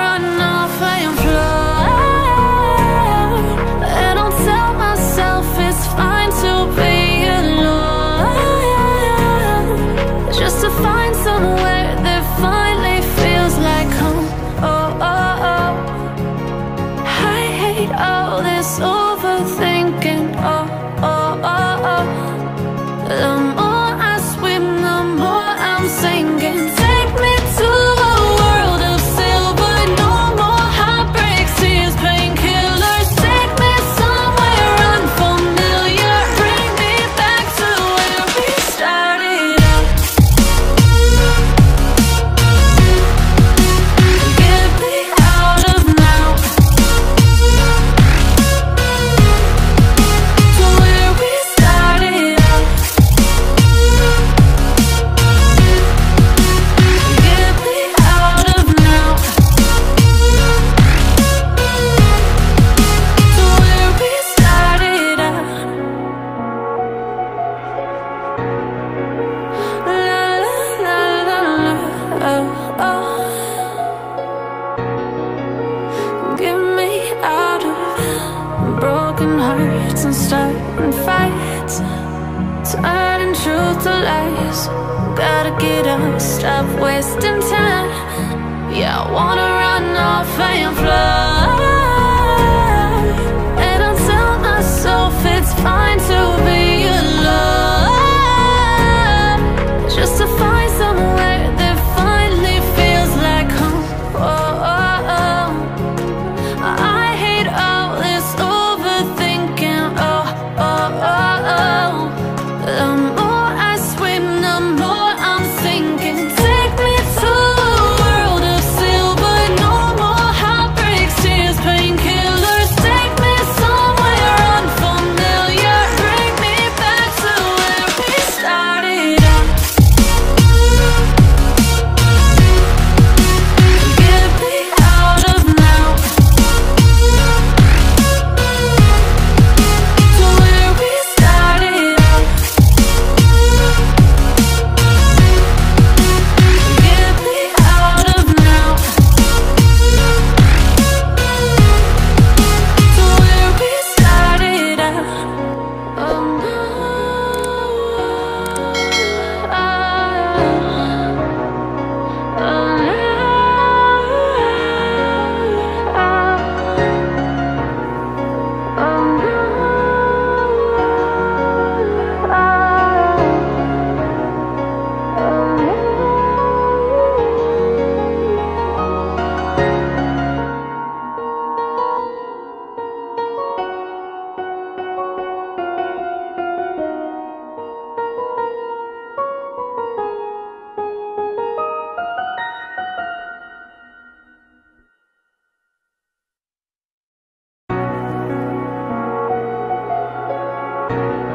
run off and fly, and I'll tell myself it's fine to be alone, just to find somewhere that finally feels like home. Oh, oh, oh, I hate all this overthinking. Oh, oh, oh, oh. The more I swim, the more I'm sinking. Take me to a world of silver. No more heartbreaks, tears, painkillers. Take me somewhere unfamiliar. Bring me back to where we started out. Get me out of now, to where we started out. Get me out of now, to where we started out. La la la la la, oh, oh. Get me out of broken hearts and starting fights, turning truth to lies. Gotta get up, stop wasting time. Yeah, I wanna run off and fly, and I'll tell myself it's fine to be alone, just to find somewhere that finally feels like home. Oh, oh, oh. I hate all this overthinking. Oh, oh, oh, oh. The more I swim, the more I'm sinking. Take me to a world of silver. No more heartbreaks, tears, painkillers. Take me somewhere unfamiliar. Bring me back to where we started out. Get me out of now, to where we started out. Get me out of now, to where we started out. Oh, no.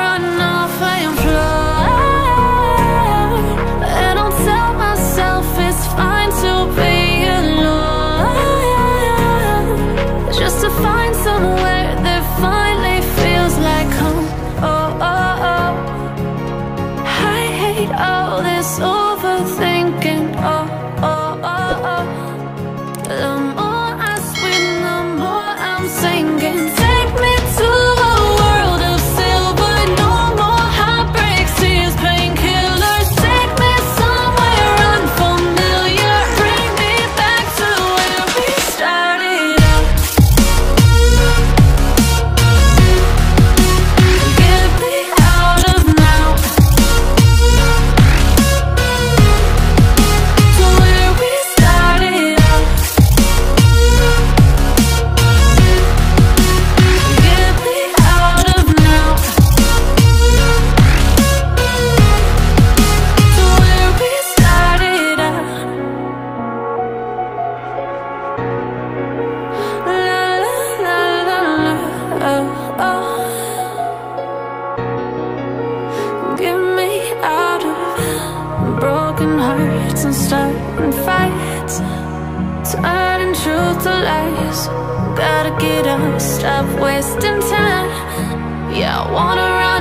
run off and fly, and I'll tell myself it's fine to be alone, just to find somewhere that finally feels like home. Oh, oh, oh. I hate all this overthinking. Oh, oh, oh, oh. The more I swim, the more I'm sinking. Take me to a world of silver. to lies. Gotta get up, stop wasting time. Yeah, I wanna run.